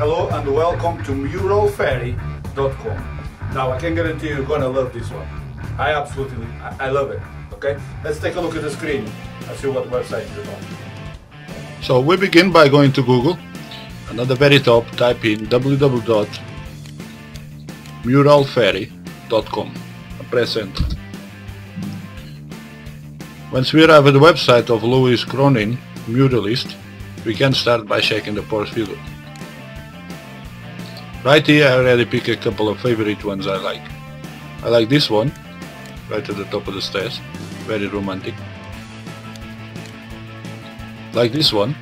Hello and welcome to muralfairy.com. Now I can guarantee you're gonna love this one. I absolutely, I love it. Okay, let's take a look at the screen and see what website you're on. So we begin by going to Google, and at the very top type in www.muralfairy.com and press enter. Once we arrive at the website of Louis Cronin, muralist, we can start by checking the portfolio. Right here I already pick a couple of favorite ones I like. I like this one, right at the top of the stairs, very romantic. Like this one,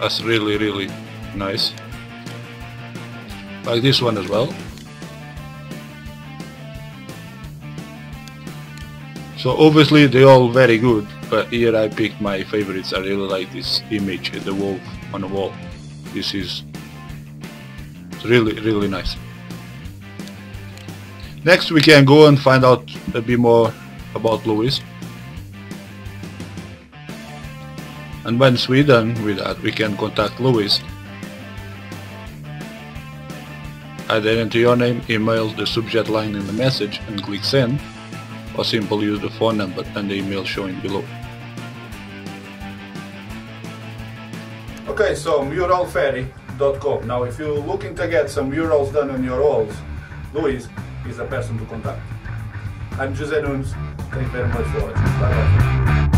that's really nice. Like this one as well. So obviously they're all very good, but here I picked my favorites. I really like this image of the wolf on the wall. This is really nice. Next we can go and find out a bit more about Louise. And once we're done with that, we can contact Louise. Either enter your name, email, the subject line in the message and click send, or simply use the phone number and the email showing below. Okay, so muralfairy.com. Now if you're looking to get some murals done on your walls, Louise is the person to contact. I'm José Nunes, thank you very much for watching. Bye-bye.